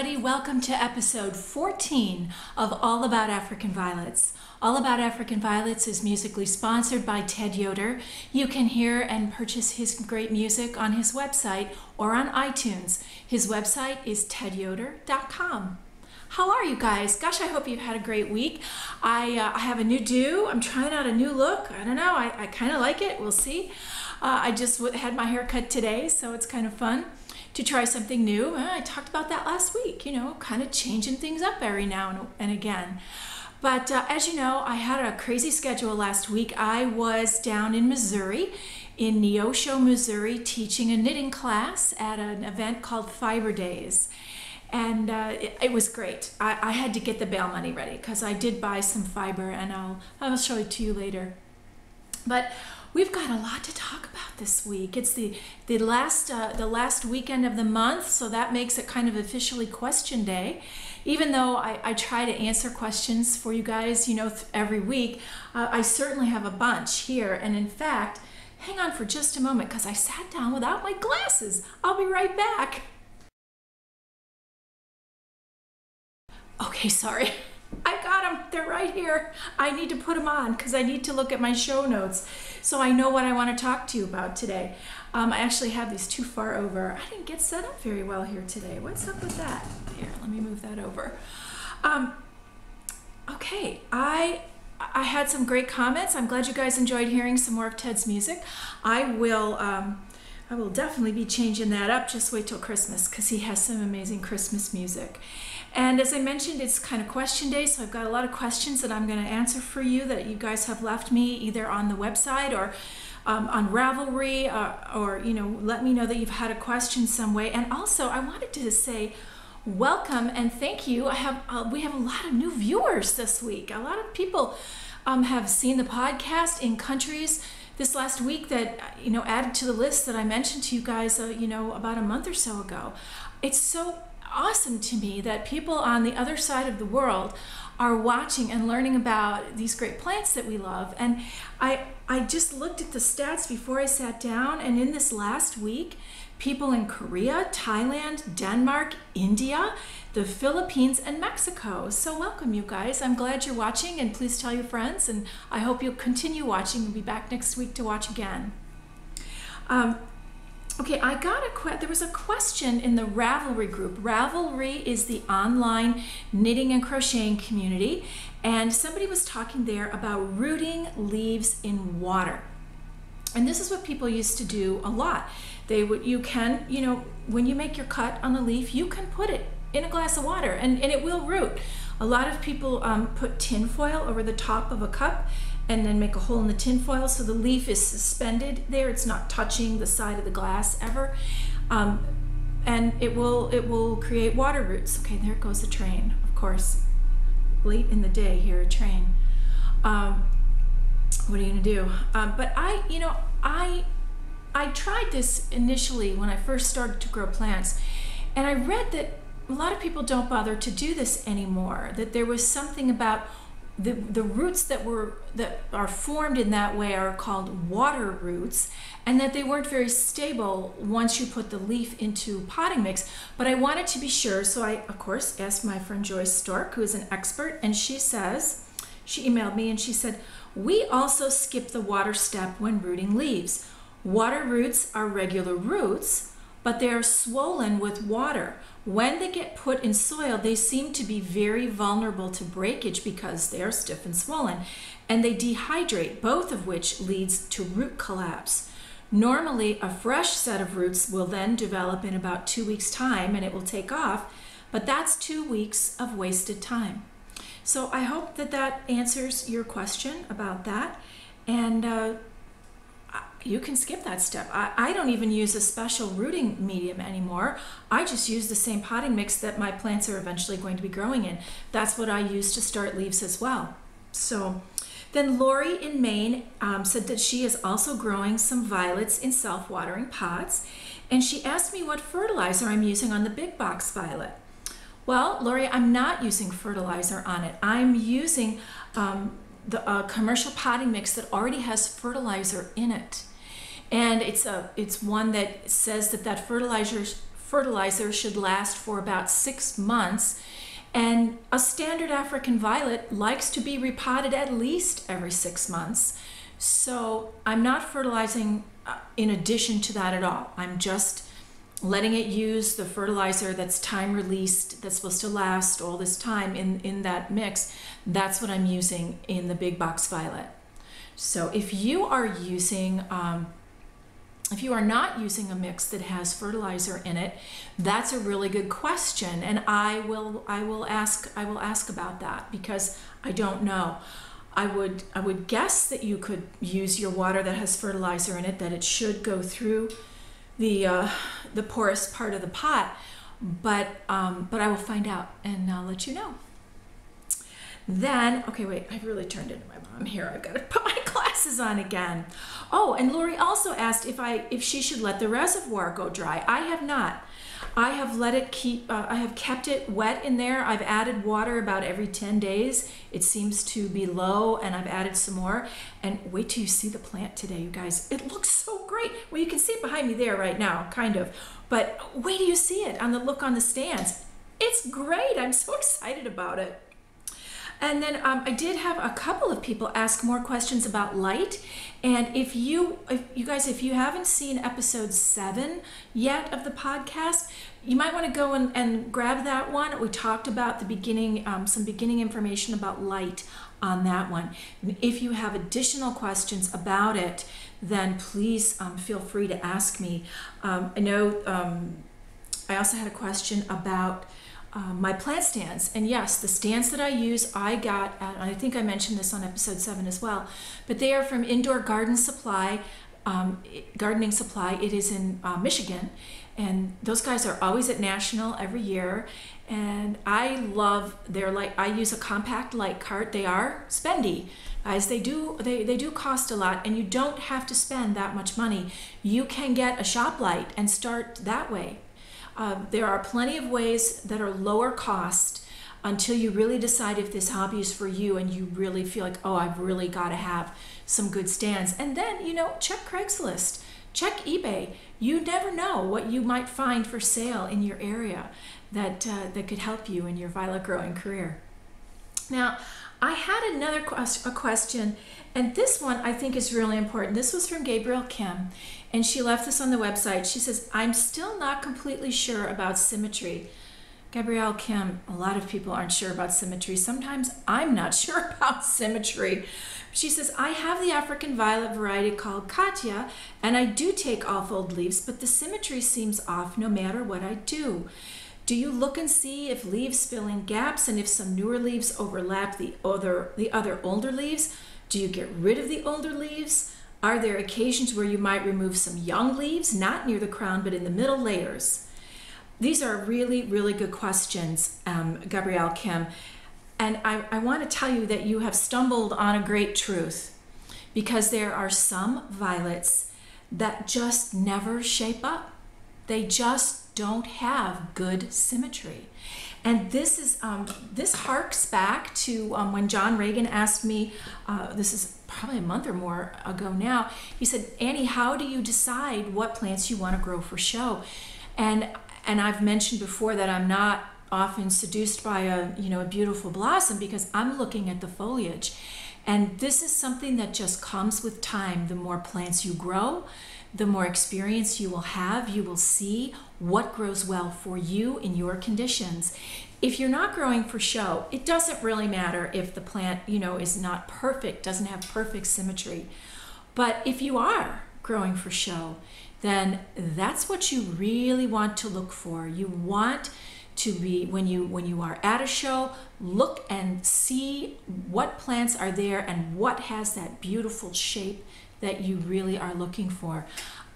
everybody. Welcome to episode 14 of All About African Violets. All About African Violets is musically sponsored by Ted Yoder. You can hear and purchase his great music on his website or on iTunes. His website is tedyoder.com. How are you guys? Gosh, I hope you've had a great week. I have a new do. I'm trying out a new look. I don't know. I kind of like it. We'll see. I just had my hair cut today, so it's kind of fun to try something new. I talked about that last week, you know, kind of changing things up every now and again. But as you know, I had a crazy schedule last week. I was down in Missouri, in Neosho, Missouri, teaching a knitting class at an event called Fiber Days. And it was great. I had to get the bail money ready because I did buy some fiber, and I'll show it to you later. But we've got a lot to talk about this week. It's the last weekend of the month, so that makes it kind of officially question day. Even though I try to answer questions for you guys, you know, every week, I certainly have a bunch here. And in fact, hang on for just a moment because I sat down without my glasses. I'll be right back. Okay, sorry. I got them. They're right here. I need to put them on because I need to look at my show notes so I know what I want to talk to you about today. I actually have these too far over. I didn't get set up very well here today. What's up with that? Here, let me move that over. Okay, I had some great comments. I'm glad you guys enjoyed hearing some more of Ted's music. I will definitely be changing that up. Just wait till Christmas because he has some amazing Christmas music. And as I mentioned, it's kind of question day, so I've got a lot of questions that I'm going to answer for you that you guys have left me either on the website or on Ravelry, or, you know, let me know that you've had a question some way. And also, I wanted to say welcome and thank you. We have a lot of new viewers this week. A lot of people have seen the podcast in countries this last week that, you know, added to the list that I mentioned to you guys, you know, about a month or so ago. It's so awesome to me that people on the other side of the world are watching and learning about these great plants that we love. And I just looked at the stats before I sat down, and in this last week, people in Korea, Thailand, Denmark, India, the Philippines, and Mexico. So welcome, you guys. I'm glad you're watching, and please tell your friends, and I hope you'll continue watching. We'll be back next week to watch again. Okay, there was a question in the Ravelry group. Ravelry is the online knitting and crocheting community, and somebody was talking there about rooting leaves in water. And this is what people used to do a lot. You know, when you make your cut on a leaf, you can put it in a glass of water, and it will root. A lot of people put tin foil over the top of a cup and then make a hole in the tin foil so the leaf is suspended there. It's not touching the side of the glass ever. And it will create water roots. Okay, there goes the train, of course. Late in the day here, a train. What are you gonna do? But I tried this initially when I first started to grow plants, and I read that a lot of people don't bother to do this anymore, that there was something about the roots that are formed in that way are called water roots, and that they weren't very stable once you put the leaf into potting mix. But I wanted to be sure, so I, of course, asked my friend Joyce Stork, who is an expert, and she emailed me and she said, "We also skip the water step when rooting leaves. Water roots are regular roots, but they are swollen with water. When they get put in soil, they seem to be very vulnerable to breakage because they are stiff and swollen, and they dehydrate, both of which leads to root collapse. Normally, a fresh set of roots will then develop in about 2 weeks' time, and it will take off, but that's 2 weeks of wasted time." So I hope that that answers your question about that, and you can skip that step. I don't even use a special rooting medium anymore. I just use the same potting mix that my plants are eventually going to be growing in. That's what I use to start leaves as well. So then Lori in Maine said that she is also growing some violets in self-watering pots, and she asked me what fertilizer I'm using on the big box violet. Well, Lori, I'm not using fertilizer on it. I'm using the commercial potting mix that already has fertilizer in it. And it's one that says that fertilizer fertilizer should last for about 6 months, and a standard African violet likes to be repotted at least every 6 months. So I'm not fertilizing in addition to that at all. I'm just letting it use the fertilizer that's time released, that's supposed to last all this time in that mix. That's what I'm using in the big box violet. So if you are using, if you are not using a mix that has fertilizer in it, that's a really good question, and I will ask about that, because I don't know. I would guess that you could use your water that has fertilizer in it, that it should go through the porous part of the pot, but I will find out and I'll let you know. Then, okay, wait, I've really turned into my mom here. I've got to put my glasses on again. Oh, and Lori also asked if she should let the reservoir go dry. I have not. I have let it keep, I have kept it wet in there. I've added water about every 10 days. It seems to be low, and I've added some more. And wait till you see the plant today, you guys. It looks so great. Well, you can see it behind me there right now, kind of. But wait till you see it on the look on the stands. It's great. I'm so excited about it. And then I did have a couple of people ask more questions about light. And if you haven't seen episode 7 yet of the podcast, you might want to go and grab that one. We talked about the beginning, some beginning information about light on that one. And if you have additional questions about it, then please feel free to ask me. I know I also had a question about my plant stands, and yes, the stands that I use, I got at, and I think I mentioned this on episode 7 as well, but they are from Indoor Garden Supply, Gardening Supply. It is in Michigan, and those guys are always at National every year, and I love their light. I use a compact light cart. They are spendy, guys. They do cost a lot, and you don't have to spend that much money. You can get a shop light and start that way. There are plenty of ways that are lower cost until you really decide if this hobby is for you and you really feel like, oh, I've really got to have some good stands. And then, you know, check Craigslist, check eBay. You never know what you might find for sale in your area that, that could help you in your violet growing career. Now, I had another question, and this one I think is really important. This was from Gabrielle Kim, and she left this on the website. She says, I'm still not completely sure about symmetry. Gabrielle Kim, a lot of people aren't sure about symmetry. Sometimes I'm not sure about symmetry. She says, I have the African violet variety called Katya, and I do take off-fold leaves, but the symmetry seems off no matter what I do. Do you look and see if leaves fill in gaps, and if some newer leaves overlap the other older leaves? Do you get rid of the older leaves? Are there occasions where you might remove some young leaves, not near the crown, but in the middle layers? These are really, really good questions, Gabrielle Kim. And I want to tell you that you have stumbled on a great truth, because there are some violets that just never shape up. They just don't have good symmetry. And this is this harks back to when John Reagan asked me, this is probably a month or more ago now, he said, Annie, how do you decide what plants you want to grow for show? And I've mentioned before that I'm not often seduced by a beautiful blossom, because I'm looking at the foliage. And this is something that just comes with time. The more plants you grow, the more experience you will have. You will see what grows well for you in your conditions. If you're not growing for show, it doesn't really matter if the plant, you know, is not perfect, doesn't have perfect symmetry. But if you are growing for show, then that's what you really want to look for. You want to be, when you are at a show, look and see what plants are there and what has that beautiful shape that you really are looking for.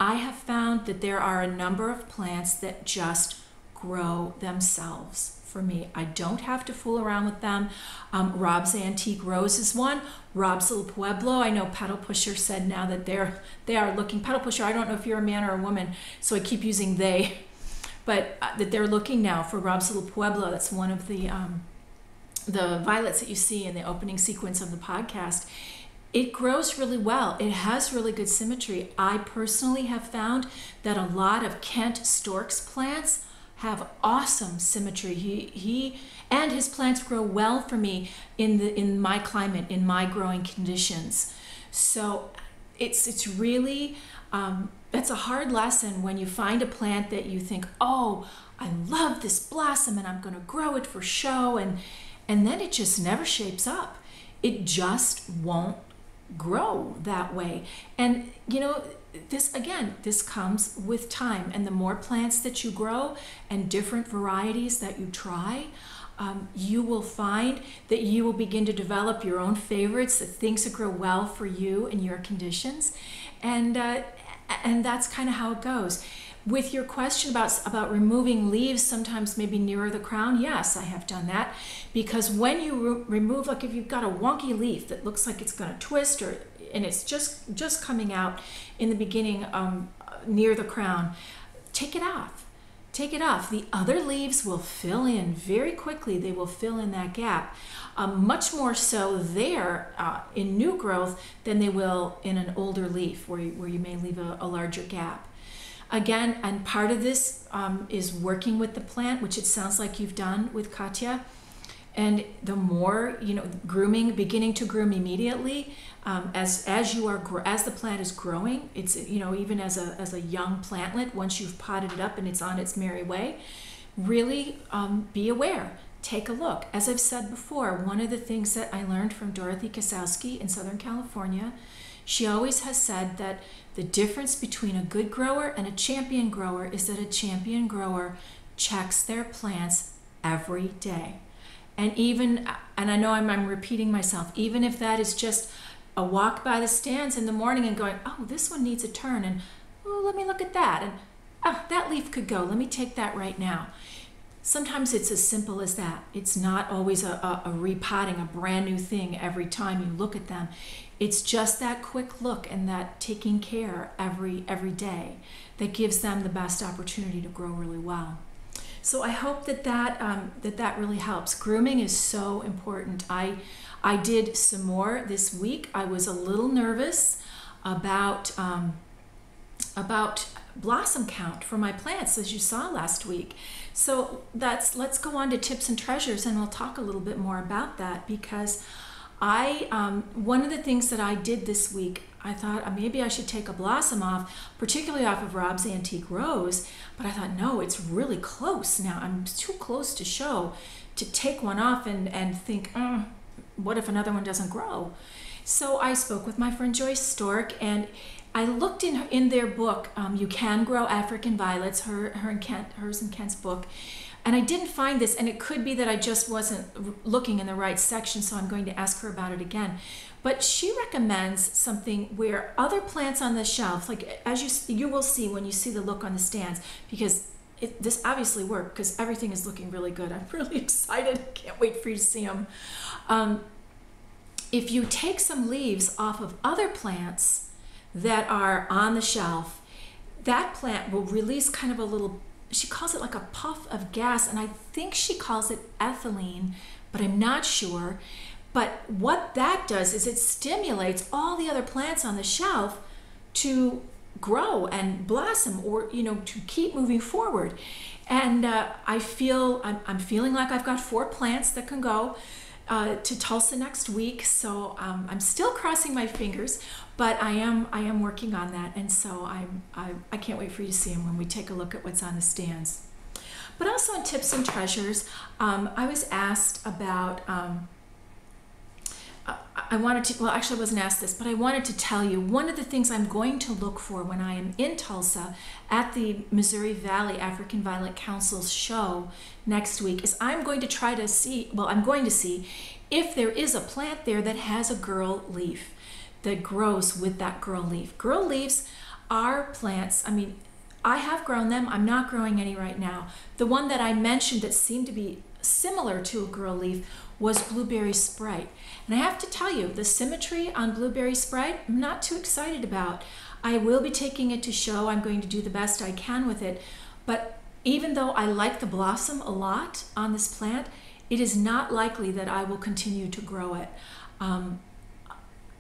I have found that there are a number of plants that just grow themselves for me. I don't have to fool around with them. Rob's Antique Rose is one. Rob's Little Pueblo. I know Petal Pusher said now that they are looking. Petal Pusher, I don't know if you're a man or a woman, so I keep using they, but that they're looking now for Rob's Little Pueblo. That's one of the violets that you see in the opening sequence of the podcast. It grows really well. It has really good symmetry. I personally have found that a lot of Kent Stork's plants have awesome symmetry. He and his plants grow well for me in my climate, in my growing conditions. So it's really that's a hard lesson when you find a plant that you think, oh, I love this blossom and I'm going to grow it for show, and then it just never shapes up. It just won't grow that way. And you know, this comes with time, and the more plants that you grow and different varieties that you try, you will find that you will begin to develop your own favorites, the things that grow well for you in your conditions, and that's kind of how it goes. With your question about removing leaves, sometimes maybe nearer the crown, yes, I have done that, because when you remove, like if you've got a wonky leaf that looks like it's going to twist, and it's just coming out in the beginning near the crown, take it off. Take it off. The other leaves will fill in very quickly. They will fill in that gap, much more so there in new growth than they will in an older leaf where you may leave a larger gap. Again, and part of this is working with the plant, which it sounds like you've done with Katya. And the more, you know, grooming, beginning to groom immediately as the plant is growing. It's, you know, even as a young plantlet, once you've potted it up and it's on its merry way, really be aware. Take a look. As I've said before, one of the things that I learned from Dorothy Kasowski in Southern California, she always has said that the difference between a good grower and a champion grower is that a champion grower checks their plants every day. And even, and I know I'm repeating myself, even if that is just a walk by the stands in the morning and going, oh, this one needs a turn, and oh, let me look at that, and oh, that leaf could go, let me take that right now. Sometimes it's as simple as that. It's not always a repotting, a brand new thing every time you look at them. It's just that quick look and that taking care every day that gives them the best opportunity to grow really well. So I hope that really helps. Grooming is so important. I did some more this week. I was a little nervous about blossom count for my plants, as you saw last week. So let's go on to tips and treasures, and we'll talk a little bit more about that, because I one of the things that I did this week, I thought maybe I should take a blossom off, particularly off of Rob's Antique Rose, but I thought, no, it's really close now. I'm too close to show to take one off and think, what if another one doesn't grow? So I spoke with my friend Joyce Stork, and I looked in their book, You Can Grow African Violets, hers and Kent's book, and I didn't find this, and it could be that I just wasn't looking in the right section, so I'm going to ask her about it again. But she recommends something where other plants on the shelf, like as you will see when you see the look on the stands, because this obviously worked, because everything is looking really good. I'm really excited. I can't wait for you to see them. If you take some leaves off of other plants that are on the shelf, that plant will release kind of a little, she calls it like a puff of gas, and I think she calls it ethylene, but I'm not sure. But what that does is it stimulates all the other plants on the shelf to grow and blossom, or, you know, to keep moving forward. And I'm feeling like I've got 4 plants that can go to Tulsa next week, so I'm still crossing my fingers, but I am working on that, and so I can't wait for you to see them when we take a look at what's on the stands. But also on tips and treasures, I was asked about, I wanted to, well, actually I wasn't asked this, but I wanted to tell you one of the things I'm going to look for when I am in Tulsa at the Missouri Valley African Violet Council's show next week is I'm going to see if there is a plant there that has a girl leaf, that grows with that girl leaf. Girl leaves are plants, I mean, I have grown them, I'm not growing any right now. The one that I mentioned that seemed to be similar to a girl leaf was Blueberry Sprite. And I have to tell you, the symmetry on Blueberry Sprite, I'm not too excited about. I will be taking it to show. I'm going to do the best I can with it. But even though I like the blossom a lot on this plant, it is not likely that I will continue to grow it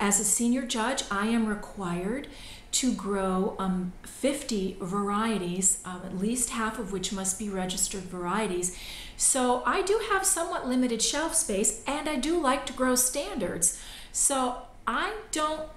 As a senior judge, I am required to grow 50 varieties, at least half of which must be registered varieties. So I do have somewhat limited shelf space, and I do like to grow standards. So I don't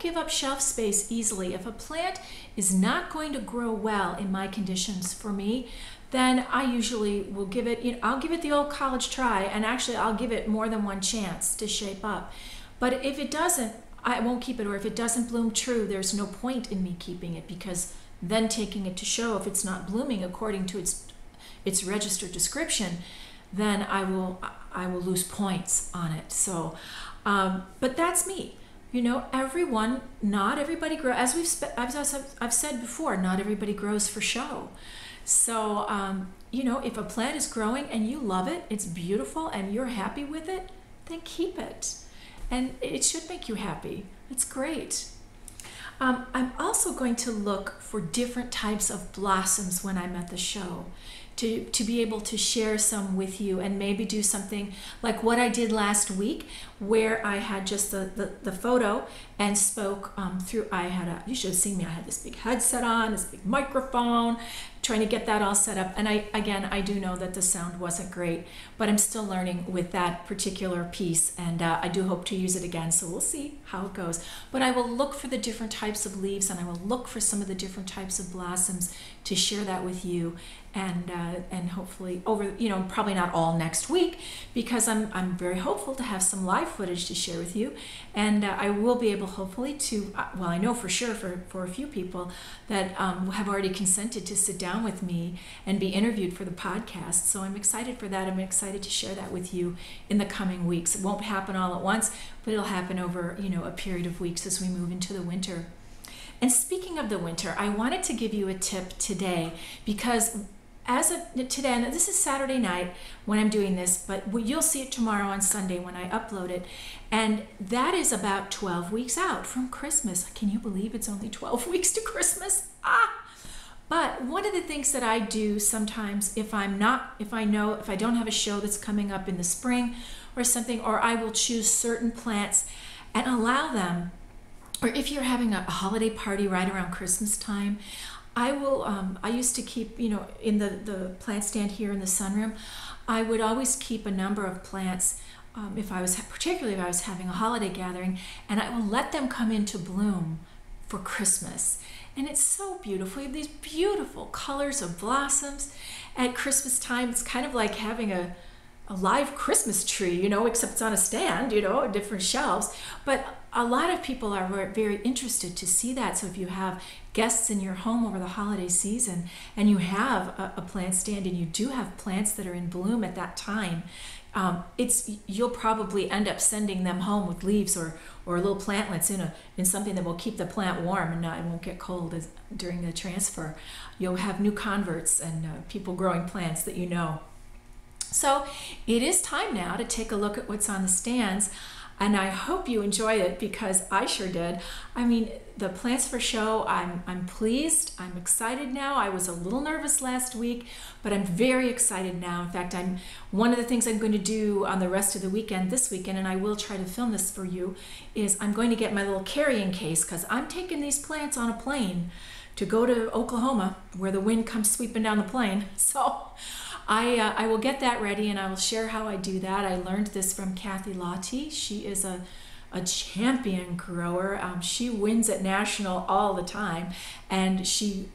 give up shelf space easily. If a plant is not going to grow well in my conditions for me, then I usually will give it, I'll give it the old college try, and actually I'll give it more than one chance to shape up. But if it doesn't, I won't keep it, or if it doesn't bloom true, there's no point in me keeping it, because then taking it to show, if it's not blooming according to its registered description, then I will lose points on it. So, but that's me. Everyone, not everybody grows, as I've said before, not everybody grows for show. So, if a plant is growing and you love it, it's beautiful and you're happy with it, then keep it. And it should make you happy. It's great. I'm also going to look for different types of blossoms when I'm at the show to be able to share some with you, and maybe do something like what I did last week, where I had just the photo and spoke through. You should have seen me, I had this big headset on, this big microphone, trying to get that all set up. And I do know that the sound wasn't great, but I'm still learning with that particular piece, and I do hope to use it again, so we'll see how it goes. But I will look for the different types of leaves, and I will look for some of the different types of blossoms to share that with you, and hopefully over, probably not all next week, because I'm very hopeful to have some live footage to share with you, and I will be able hopefully to, well, I know for sure for a few people that have already consented to sit down with me and be interviewed for the podcast. So I'm excited for that. I'm excited to share that with you in the coming weeks. It won't happen all at once, but it'll happen over, a period of weeks as we move into the winter. And speaking of the winter, I wanted to give you a tip today, because as of today, and this is Saturday night when I'm doing this, but you'll see it tomorrow on Sunday when I upload it. And that is about 12 weeks out from Christmas. Can you believe it's only 12 weeks to Christmas? Ah! But one of the things that I do sometimes, if I don't have a show that's coming up in the spring or something, or I will choose certain plants and allow them, or if you're having a holiday party right around Christmas time, I will, I used to keep, in the plant stand here in the sunroom, I would always keep a number of plants, particularly if I was having a holiday gathering, and I will let them come into bloom for Christmas. And it's so beautiful. You have these beautiful colors of blossoms at Christmas time. It's kind of like having a live Christmas tree, except it's on a stand, different shelves. But a lot of people are very interested to see that. So if you have guests in your home over the holiday season and you have a plant stand and you do have plants that are in bloom at that time, you'll probably end up sending them home with leaves or little plantlets in something that will keep the plant warm and it won't get cold during the transfer. You'll have new converts and people growing plants that you know. So it is time now to take a look at what's on the stands, and I hope you enjoyed it, because I sure did. I mean, the plants for show, I'm pleased, I'm excited now. I was a little nervous last week, but I'm very excited now. In fact, one of the things I'm going to do on the rest of the weekend, this weekend, and I will try to film this for you, is I'm going to get my little carrying case, because I'm taking these plants on a plane to go to Oklahoma, where the wind comes sweeping down the plane. So I will get that ready, and I will share how I do that. I learned this from Kathy Lotti. She is a champion grower. She wins at national all the time, and she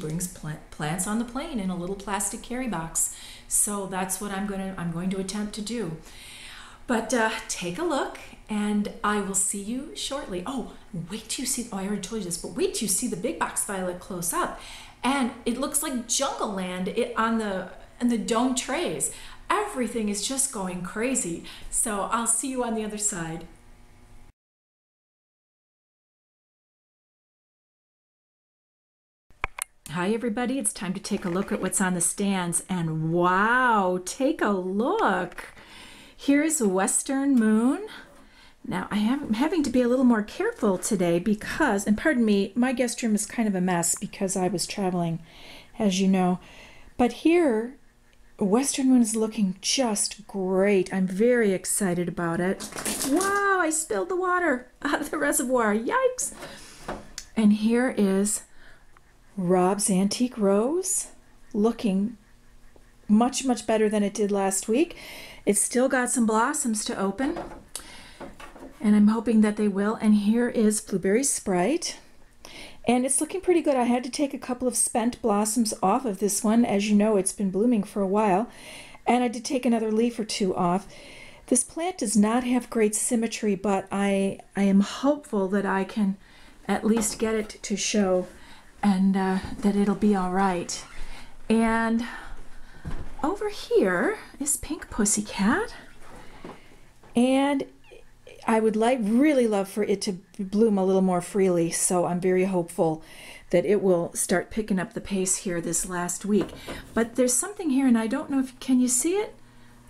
brings plants on the plane in a little plastic carry box. So that's what I'm going to attempt to do. But take a look, and I will see you shortly. Oh, wait till you see. Oh, I already told you this, but wait till you see the big box violet close up, and it looks like jungle land on the dome trays. Everything is just going crazy. So I'll see you on the other side. Hi everybody, it's time to take a look at what's on the stands, and wow, take a look. Here is Western Moon. Now I am having to be a little more careful today because, and pardon me, my guest room is kind of a mess because I was traveling, as you know, but here Western Moon is looking just great. I'm very excited about it. Wow, I spilled the water out of the reservoir. Yikes. And here is Rob's Antique Rose, looking much, much better than it did last week. It's still got some blossoms to open, and I'm hoping that they will. And here is Blueberry Sprite, and it's looking pretty good. I had to take a couple of spent blossoms off of this one. As you know, it's been blooming for a while, and I did take another leaf or two off. This plant does not have great symmetry, but I am hopeful that I can at least get it to show, and that it'll be all right. And over here is Pink Pussycat, and I would really love for it to bloom a little more freely, so I'm very hopeful that it will start picking up the pace here this last week. But there's something here, and I don't know if, can you see it?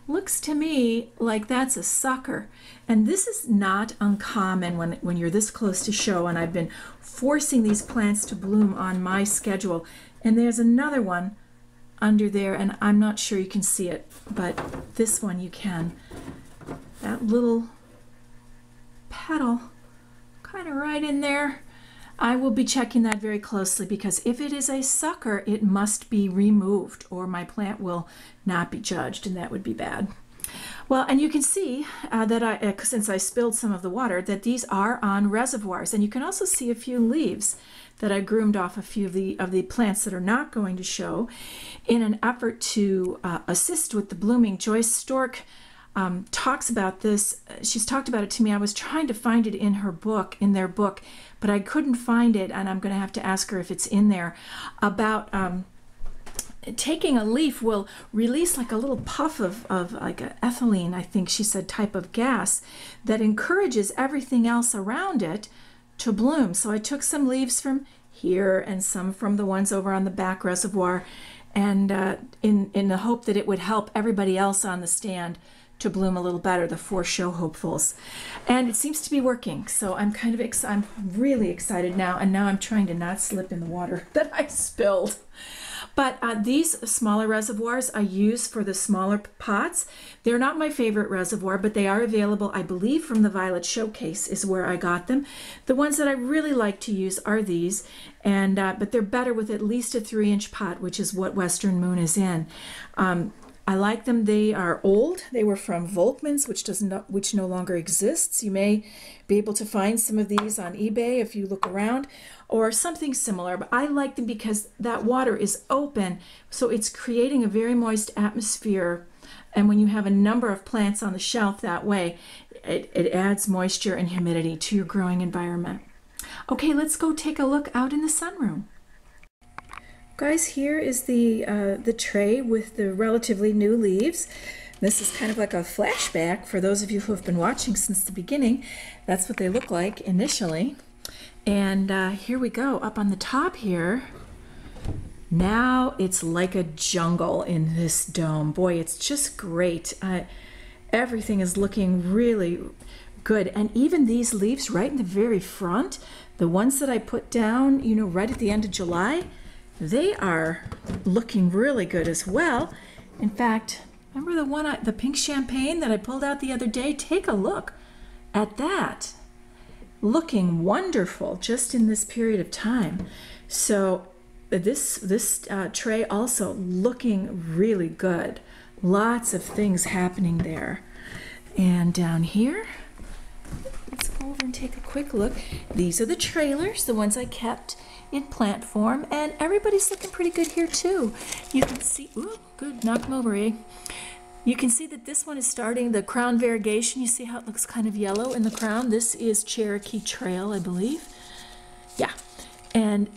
Looks to me like that's a sucker. And this is not uncommon when you're this close to show, and I've been forcing these plants to bloom on my schedule. And there's another one under there, and I'm not sure you can see it, but this one you can. That little petal kind of right in there. I will be checking that very closely, because if it is a sucker, it must be removed or my plant will not be judged, and that would be bad. Well, and you can see that since I spilled some of the water, that these are on reservoirs. And you can also see a few leaves that I groomed off a few of the plants that are not going to show. In an effort to assist with the blooming, Joyce Stork talks about this. She's talked about it to me. I was trying to find it in her book, in their book, but I couldn't find it, and I'm going to have to ask her if it's in there, about taking a leaf will release like a little puff of like a ethylene, I think she said, type of gas that encourages everything else around it to bloom. So I took some leaves from here and some from the ones over on the back reservoir, and in the hope that it would help everybody else on the stand to bloom a little better, the four show hopefuls. And it seems to be working, so I'm kind of I'm really excited now, and now I'm trying to not slip in the water that I spilled. But these smaller reservoirs I use for the smaller pots. They're not my favorite reservoir, but they are available, I believe, from the Violet Showcase is where I got them. The ones that I really like to use are these, and but they're better with at least a 3-inch pot, which is what Western Moon is in. I like them. They are old. They were from Volkman's, which no longer exists. You may be able to find some of these on eBay if you look around, or something similar. But I like them because that water is open, so it's creating a very moist atmosphere. And when you have a number of plants on the shelf that way, it adds moisture and humidity to your growing environment. Okay, let's go take a look out in the sunroom. Guys, here is the tray with the relatively new leaves. This is kind of like a flashback for those of you who have been watching since the beginning. That's what they look like initially. And here we go, up on the top here. Now it's like a jungle in this dome. Boy, it's just great. Everything is looking really good. And even these leaves right in the very front, the ones that I put down, you know, right at the end of July, they are looking really good as well. In fact, remember the one, the pink champagne that I pulled out the other day? Take a look at that. Looking wonderful just in this period of time. So this tray also looking really good. Lots of things happening there. And down here, let's go over and take a quick look. These are the trailers, the ones I kept in plant form, and everybody's looking pretty good here too. You can see, ooh, good, knock them over, eh? You can see that this one is starting the crown variegation. You see how it looks kind of yellow in the crown? This is Cherokee Trail, I believe. Yeah, and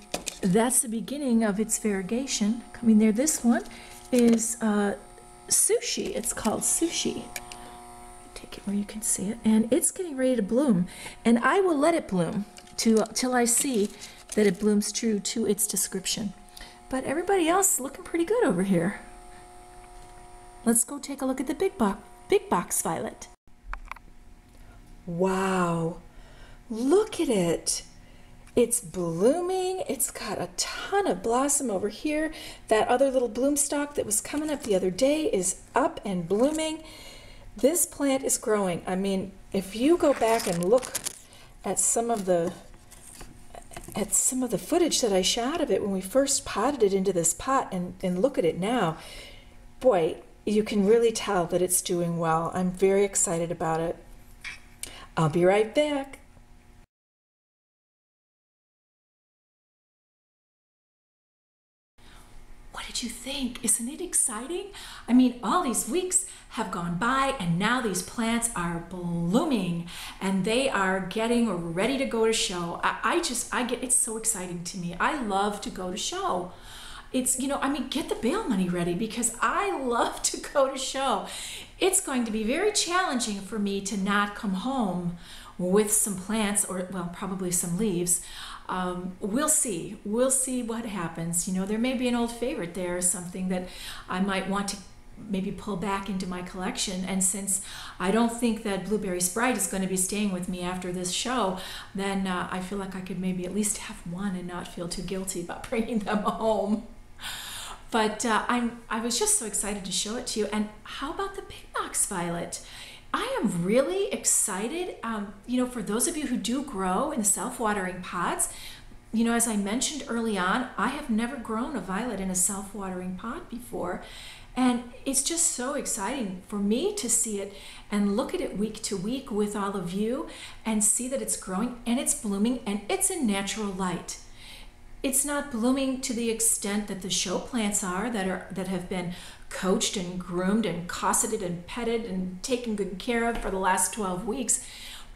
that's the beginning of its variegation coming there. This one is Sushi. It's called Sushi. Take it where you can see it, and it's getting ready to bloom, and I will let it bloom till I see that it blooms true to its description. But everybody else is looking pretty good over here. Let's go take a look at the big box violet. Wow, look at it. It's blooming. It's got a ton of blossom over here. That other little bloom stalk that was coming up the other day is up and blooming. This plant is growing. I mean, if you go back and look at some of the footage that I shot of it when we first potted it into this pot and look at it now, boy, you can really tell that it's doing well. I'm very excited about it. I'll be right back. What did you think? Isn't it exciting? I mean, all these weeks have gone by and now these plants are blooming and they are getting ready to go to show. I it's so exciting to me. I love to go to show. It's, you know, I mean, get the bail money ready because I love to go to show. It's going to be very challenging for me to not come home with some plants or, well, probably some leaves. We'll see. We'll see what happens. You know, there may be an old favorite there or something that I might want to maybe pull back into my collection. And since I don't think that Blueberry Sprite is going to be staying with me after this show, then I feel like I could maybe at least have one and not feel too guilty about bringing them home. But I was just so excited to show it to you. And how about the Big Box Violet? I am really excited, you know, for those of you who do grow in self-watering pots. You know, as I mentioned early on, I have never grown a violet in a self-watering pot before. And it's just so exciting for me to see it and look at it week to week with all of you and see that it's growing and it's blooming and it's in natural light. It's not blooming to the extent that the show plants are that have been coached and groomed and cosseted and petted and taken good care of for the last 12 weeks,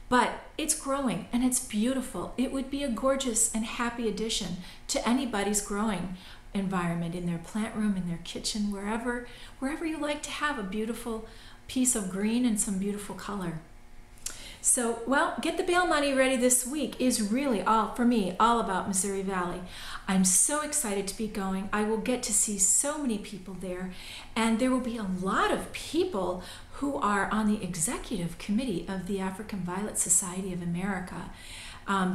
but it's growing and it's beautiful. It would be a gorgeous and happy addition to anybody's growing environment, in their plant room, in their kitchen, wherever you like to have a beautiful piece of green and some beautiful color. So, well, get the bail money ready this week is really all, for me, all about Missouri Valley. I'm so excited to be going. I will get to see so many people there, and there will be a lot of people who are on the executive committee of the African Violet Society of America.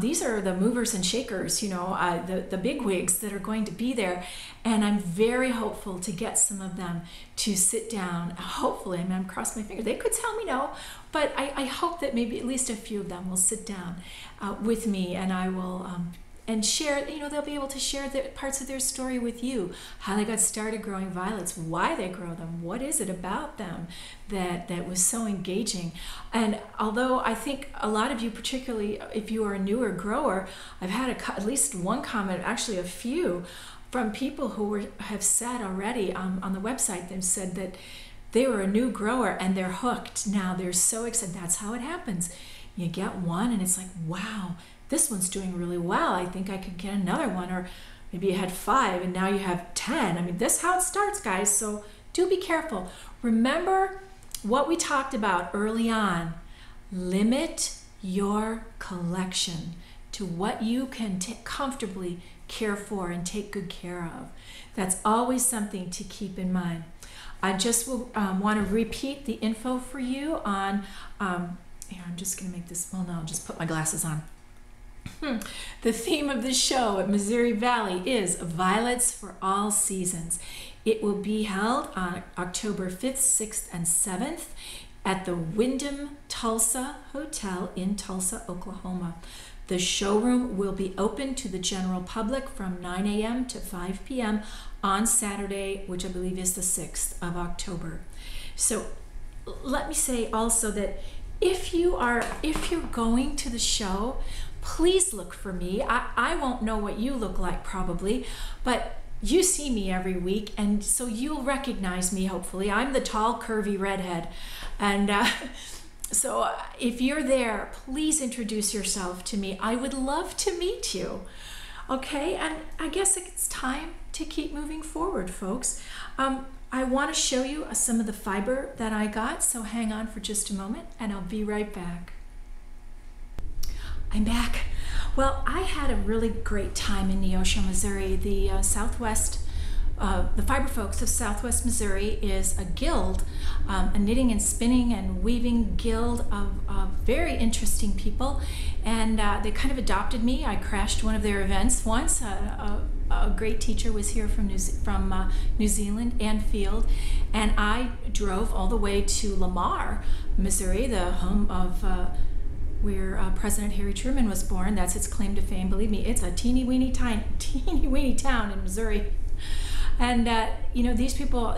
These are the movers and shakers, you know, the bigwigs that are going to be there, and I'm very hopeful to get some of them to sit down. Hopefully, I mean, I'm crossing my fingers. They could tell me no, but I hope that maybe at least a few of them will sit down with me, and I will and share, you know, they'll be able to share the parts of their story with you, how they got started growing violets, why they grow them, what is it about them that was so engaging. And although I think a lot of you, particularly if you are a newer grower, I've had at least one comment, actually a few, from people who have said already on the website, they've said that they were a new grower and they're hooked. Now they're so excited. That's how it happens. You get one and it's like, wow, this one's doing really well. I think I could get another one. Or maybe you had 5 and now you have 10. I mean, this is how it starts, guys. So do be careful. Remember what we talked about early on. Limit your collection to what you can comfortably care for and take good care of. That's always something to keep in mind. I just will want to repeat the info for you on, here, I'm just going to make this, well, no, I'll just put my glasses on. The theme of the show at Missouri Valley is Violets for All Seasons. It will be held on October 5th, 6th, and 7th at the Wyndham Tulsa Hotel in Tulsa, Oklahoma. The showroom will be open to the general public from 9 a.m. to 5 p.m. on Saturday, which I believe is the 6th of October. So let me say also that if you're going to the show, please look for me. I won't know what you look like probably, but you see me every week, and so you'll recognize me, hopefully. I'm the tall, curvy redhead. And so if you're there, please introduce yourself to me. I would love to meet you. Okay, and I guess it's time to keep moving forward, folks. I want to show you some of the fiber that I got, so hang on for just a moment, and I'll be right back. I'm back. Well, I had a really great time in Neosho, Missouri. The Southwest The Fiber Folks of Southwest Missouri is a guild, a knitting and spinning and weaving guild of very interesting people, and they kind of adopted me. I crashed one of their events once. A great teacher was here from New Zealand, Ann Field, and I drove all the way to Lamar, Missouri, the home of where President Harry Truman was born. That's its claim to fame. Believe me, it's a teeny weeny town in Missouri. And you know, these people,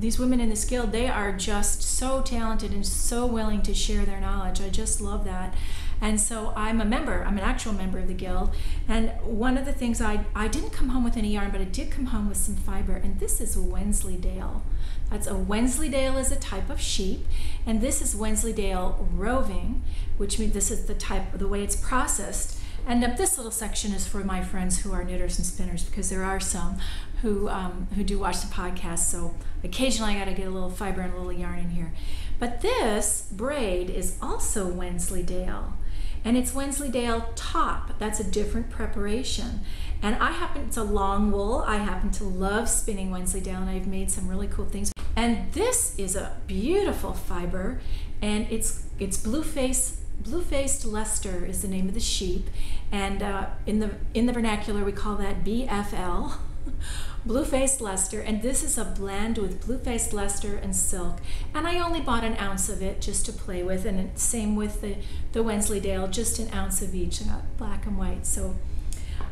these women in this guild, they are just so talented and so willing to share their knowledge. I just love that. And so I'm a member, I'm an actual member of the guild. And one of the things, I didn't come home with any yarn, but I did come home with some fiber, and this is Wensleydale. That's a Wensleydale is a type of sheep, and this is Wensleydale roving, which means this is the type, the way it's processed. And up this little section is for my friends who are knitters and spinners, because there are some who do watch the podcast, so occasionally I gotta get a little fiber and a little yarn in here. But this braid is also Wensleydale, and it's Wensleydale top. That's a different preparation. And I happen, it's a long wool. I happen to love spinning Wensleydale, and I've made some really cool things. And this is a beautiful fiber, and it's Blue-Faced Leicester is the name of the sheep, and in the vernacular we call that BFL, Blue-Faced Leicester, and this is a blend with Blue-Faced Leicester and silk, and I only bought an ounce of it just to play with, and it, same with the Wensleydale, just an ounce of each, black and white. So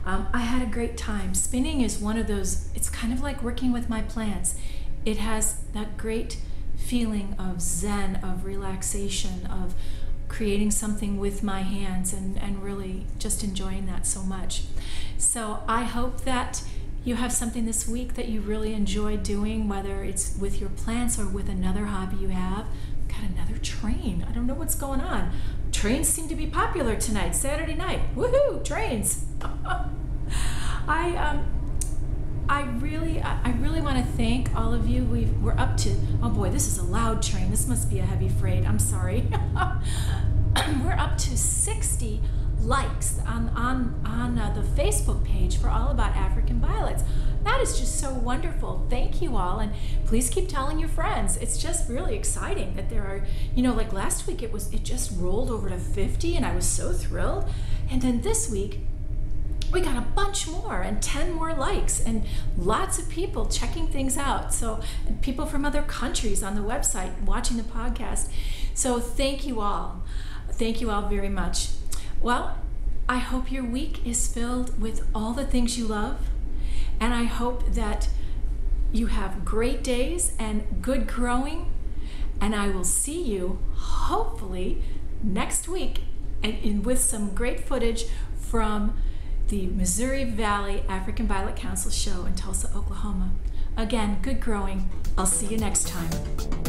I had a great time. Spinning is one of those, it's kind of like working with my plants. It has that great feeling of zen, of relaxation, of creating something with my hands, and really just enjoying that so much. So I hope that you have something this week that you really enjoy doing, whether it's with your plants or with another hobby you have. Got another train. I don't know what's going on. Trains seem to be popular tonight, Saturday night. Woohoo, trains. I really want to thank all of you. We're up to, oh boy, this is a loud train. This must be a heavy freight. I'm sorry. We're up to 60 likes on the Facebook page for All About African Violets. That is just so wonderful. Thank you all, and please keep telling your friends. It's just really exciting that there are, you know, like last week it just rolled over to 50, and I was so thrilled. And then this week, we got a bunch more, and 10 more likes, and lots of people checking things out. So people from other countries on the website watching the podcast. So thank you all. Thank you all very much. Well, I hope your week is filled with all the things you love, and I hope that you have great days and good growing, and I will see you hopefully next week and with some great footage from the Missouri Valley African Violet Council show in Tulsa, Oklahoma. Again, good growing. I'll see you next time.